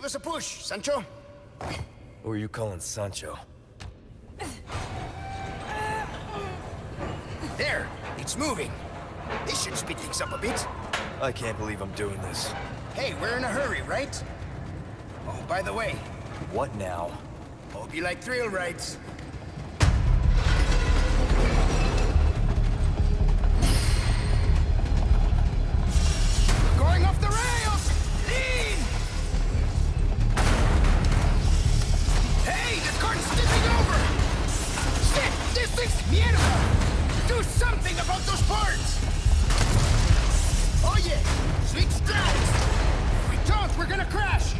Give us a push, Sancho. Who are you calling Sancho? There! It's moving! This should speed things up a bit. I can't believe I'm doing this. Hey, we're in a hurry, right? Oh, by the way. What now? Hope you like thrill rides. Going off the rails! Lean! Hey, the curtain's tipping over! Shit, this thing's mierda! Do something about those parts! Oye, switch drives! If we don't, we're gonna crash!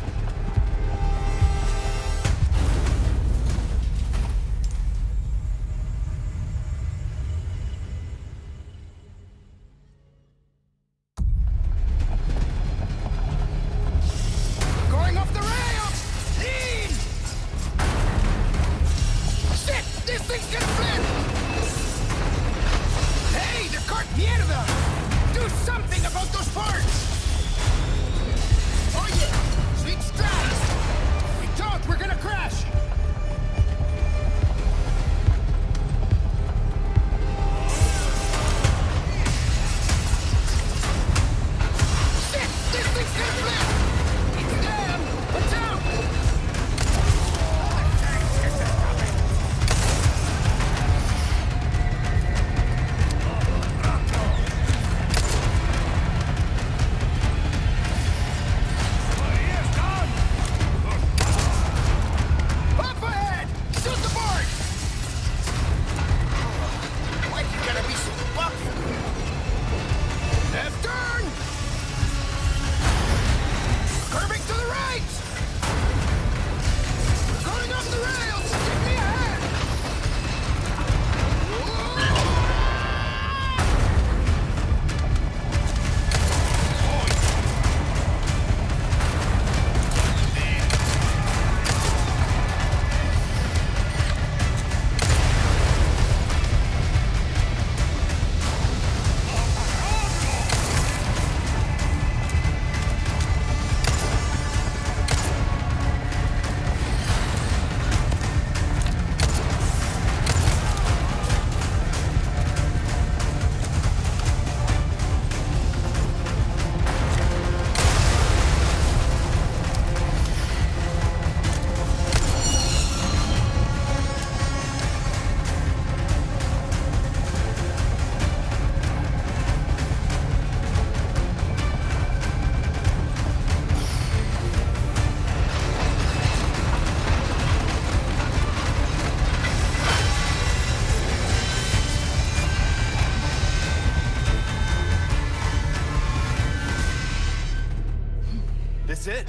That's it?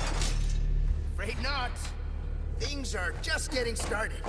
Afraid not. Things are just getting started.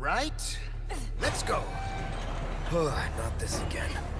Right? Let's go. Not this again.